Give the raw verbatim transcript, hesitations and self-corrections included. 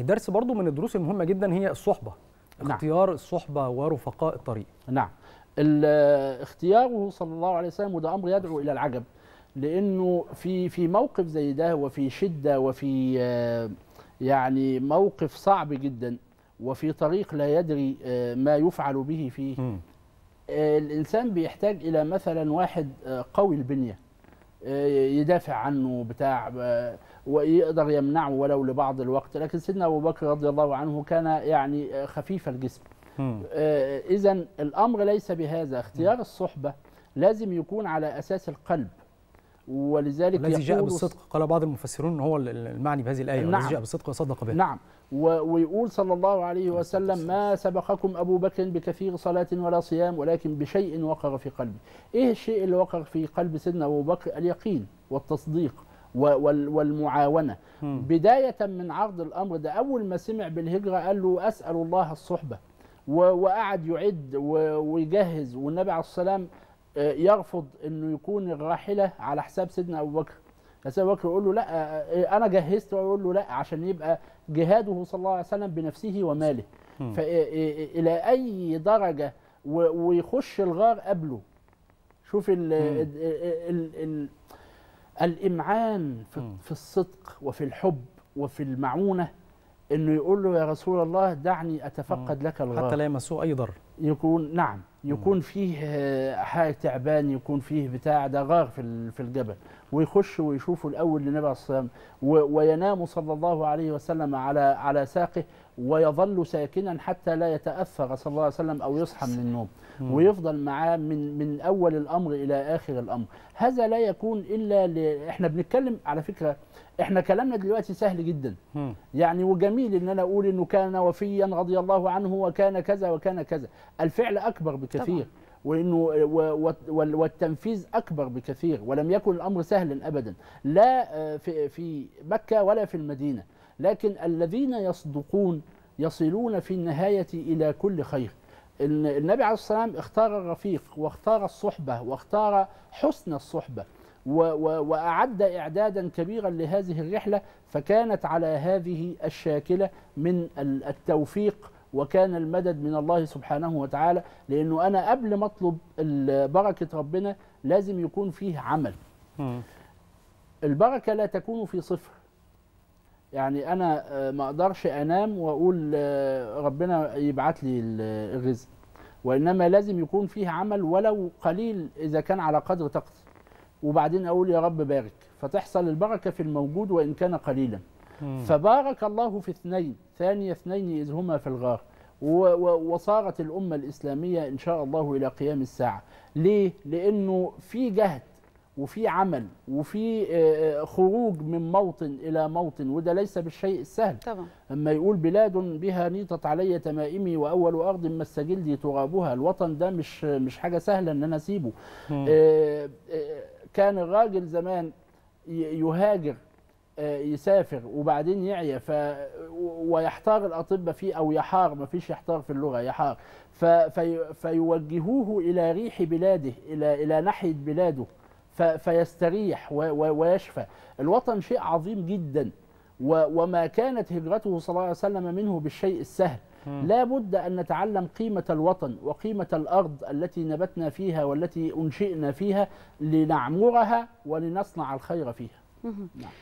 درس برضو من الدروس المهمة جدا هي الصحبة. نعم. اختيار الصحبة ورفقاء الطريق. نعم، اختياره صلى الله عليه وسلم، وده أمر يدعو إلى العجب، لأنه في في موقف زي ده وفي شدة وفي يعني موقف صعب جدا وفي طريق لا يدري ما يفعل به فيه. م. الإنسان بيحتاج إلى مثلا واحد قوي البنية يدافع عنه بتاع ويقدر يمنعه ولو لبعض الوقت، لكن سيدنا أبو بكر رضي الله عنه كان يعني خفيف الجسم. إذن الأمر ليس بهذا، اختيار م. الصحبة لازم يكون على أساس القلب، ولذلك الذي جاء بالصدق. قال بعض المفسرون أن هو المعني بهذه الآية. نعم. الذي جاء بالصدق وصدق به. نعم، ويقول صلى الله عليه وسلم: ما سبقكم أبو بكر بكثير صلاة ولا صيام ولكن بشيء وقر في قلبي. إيه الشيء اللي وقر في قلب سيدنا أبو بكر؟ اليقين والتصديق والمعاونة. م. بداية من عرض الأمر ده، أول ما سمع بالهجرة قال له: أسأل الله الصحبة، وقعد يعد ويجهز، والنبي عليه الصلاة والسلام يرفض انه يكون الراحله على حساب سيدنا ابو بكر. سيدنا ابو بكر يقول له: لا انا جهزت، ويقول له لا، عشان يبقى جهاده صلى الله عليه وسلم بنفسه وماله. فالى اي درجه، ويخش الغار قبله. شوف ال ال ال ال الامعان في, في الصدق وفي الحب وفي المعونه، انه يقول له: يا رسول الله دعني اتفقد لك الغار، حتى لا يمسوه اي ضر. يكون نعم يكون فيه حاجة تعبان، يكون فيه بتاع، ده غار في في الجبل، ويخش ويشوفه الأول للنبي عليه الصلاة والسلام، وينام صلى الله عليه وسلم على على ساقه، ويظل ساكنا حتى لا يتأثر صلى الله عليه وسلم أو يصحى من النوم، ويفضل معاه من من أول الأمر إلى آخر الأمر. هذا لا يكون إلا ل... إحنا بنتكلم على فكرة، إحنا كلامنا دلوقتي سهل جدا يعني، وجميل إن أنا أقول إنه كان وفيا رضي الله عنه وكان كذا وكان كذا، الفعل أكبر بكثير، وإنه والتنفيذ أكبر بكثير، ولم يكن الأمر سهلا أبدا، لا في في مكة ولا في المدينة، لكن الذين يصدقون يصلون في النهاية إلى كل خير. النبي عليه الصلاة والسلام اختار الرفيق واختار الصحبة واختار حسن الصحبة، وأعد إعدادا كبيرا لهذه الرحلة، فكانت على هذه الشاكلة من التوفيق، وكان المدد من الله سبحانه وتعالى، لأنه أنا قبل ما أطلب بركة ربنا لازم يكون فيه عمل. البركة لا تكون في صفر، يعني أنا ما أقدرش أنام وأقول ربنا يبعت لي الرزق، وإنما لازم يكون فيه عمل ولو قليل إذا كان على قدر طاقتي، وبعدين أقول يا رب بارك، فتحصل البركة في الموجود وإن كان قليلا. فبارك الله في اثنين، ثاني اثنين إذ هما في الغار، وصارت الأمة الإسلامية إن شاء الله إلى قيام الساعة. ليه؟ لأنه في جهد وفي عمل وفي خروج من موطن إلى موطن، وده ليس بالشيء السهل طبعا. أما يقول: بلاد بها نيطت علي تمائمي وأول أرض مس جلدي ترابها. الوطن ده مش مش حاجة سهلة إن أنا أسيبه. آه كان الراجل زمان يهاجر، يسافر وبعدين يعيا، ف ويحتار الاطباء فيه او يحار، ما فيش يحتار في اللغه، يحار، ف في فيوجهوه الى ريح بلاده، الى الى ناحيه بلاده، ف فيستريح و ويشفى. الوطن شيء عظيم جدا، و وما كانت هجرته صلى الله عليه وسلم منه بالشيء السهل. لا بد أن نتعلم قيمة الوطن وقيمة الأرض التي نبتنا فيها والتي أنشئنا فيها، لنعمرها ولنصنع الخير فيها. نعم.